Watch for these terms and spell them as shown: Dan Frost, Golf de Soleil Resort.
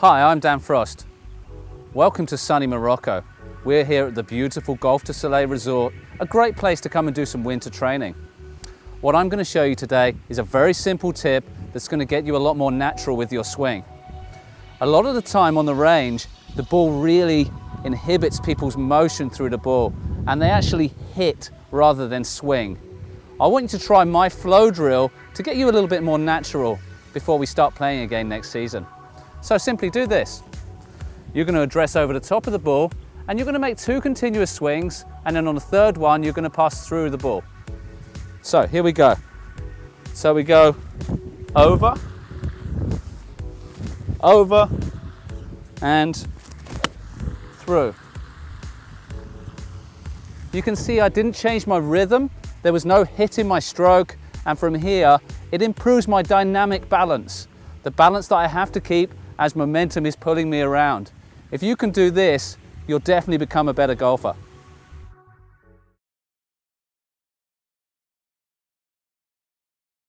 Hi, I'm Dan Frost. Welcome to sunny Morocco. We're here at the beautiful Golf de Soleil Resort, a great place to come and do some winter training. What I'm going to show you today is a very simple tip that's going to get you a lot more natural with your swing. A lot of the time on the range, the ball really inhibits people's motion through the ball and they actually hit rather than swing. I want you to try my flow drill to get you a little bit more natural before we start playing again next season. So simply do this. You're going to address over the top of the ball and you're going to make two continuous swings, and then on the third one you're going to pass through the ball. So here we go. So we go over, over and through. You can see I didn't change my rhythm. There was no hit in my stroke, and from here it improves my dynamic balance, the balance that I have to keep as momentum is pulling me around. If you can do this, you'll definitely become a better golfer.